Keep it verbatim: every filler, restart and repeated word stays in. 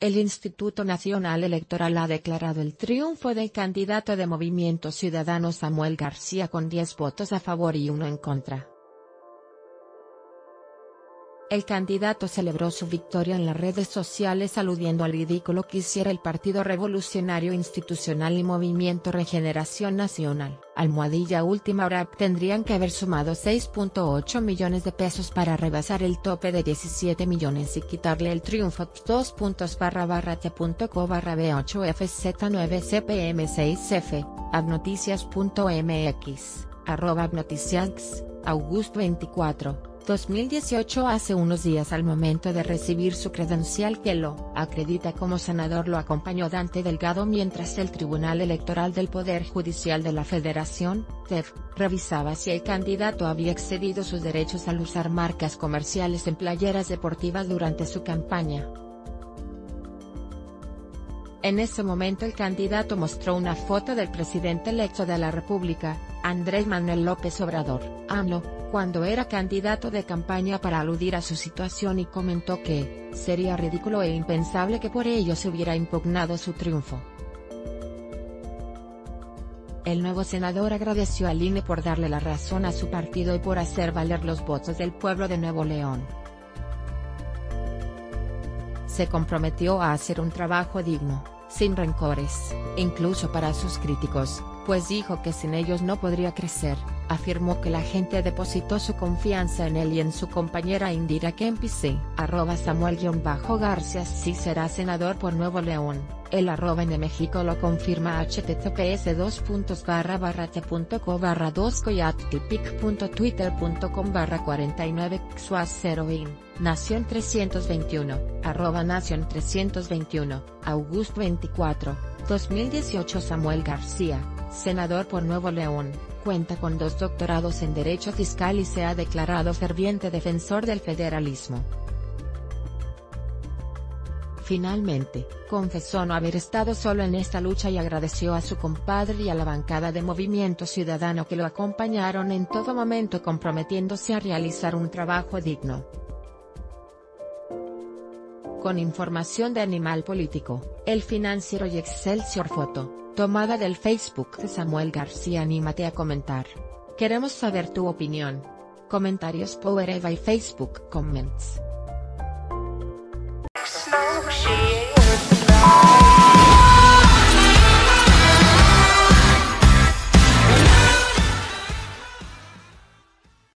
El Instituto Nacional Electoral ha declarado el triunfo del candidato de Movimiento Ciudadano Samuel García con diez votos a favor y uno en contra. El candidato celebró su victoria en las redes sociales aludiendo al ridículo que hiciera el Partido Revolucionario Institucional y Movimiento Regeneración Nacional. Almohadilla última hora tendrían que haber sumado seis punto ocho millones de pesos para rebasar el tope de diecisiete millones y quitarle el triunfo. dos puntos barra barra t punto co barra b ocho f z nueve c p m seis f, abnoticias punto m x, arroba abnoticias, August veinticuatro, dos mil dieciocho. Hace unos días, al momento de recibir su credencial que lo acredita como senador, lo acompañó Dante Delgado mientras el Tribunal Electoral del Poder Judicial de la Federación, T E F, revisaba si el candidato había excedido sus derechos al usar marcas comerciales en playeras deportivas durante su campaña. En ese momento el candidato mostró una foto del presidente electo de la República, Andrés Manuel López Obrador, AMLO, cuando era candidato de campaña, para aludir a su situación y comentó que sería ridículo e impensable que por ello se hubiera impugnado su triunfo. El nuevo senador agradeció al I N E por darle la razón a su partido y por hacer valer los votos del pueblo de Nuevo León. Se comprometió a hacer un trabajo digno, sin rencores, incluso para sus críticos, pues dijo que sin ellos no podría crecer. Afirmó que la gente depositó su confianza en él y en su compañera Indira Kempis. Arroba Samuel-García sí será senador por Nuevo León. El arroba en México lo confirma. H T T P S dos barra barra t punto co barra dos coyatpic punto twitter punto com barra cuarenta y nueve xuas cero in, Nación trescientos veintiuno, arroba Nación trescientos veintiuno, August veinticuatro, dos mil dieciocho. Samuel García, senador por Nuevo León, cuenta con dos doctorados en Derecho Fiscal y se ha declarado ferviente defensor del federalismo. Finalmente, confesó no haber estado solo en esta lucha y agradeció a su compadre y a la bancada de Movimiento Ciudadano que lo acompañaron en todo momento, comprometiéndose a realizar un trabajo digno. Con información de Animal Político, El Financiero y Excelsior. Foto tomada del Facebook de Samuel García. Anímate a comentar. Queremos saber tu opinión. Comentarios powered by Facebook Comments.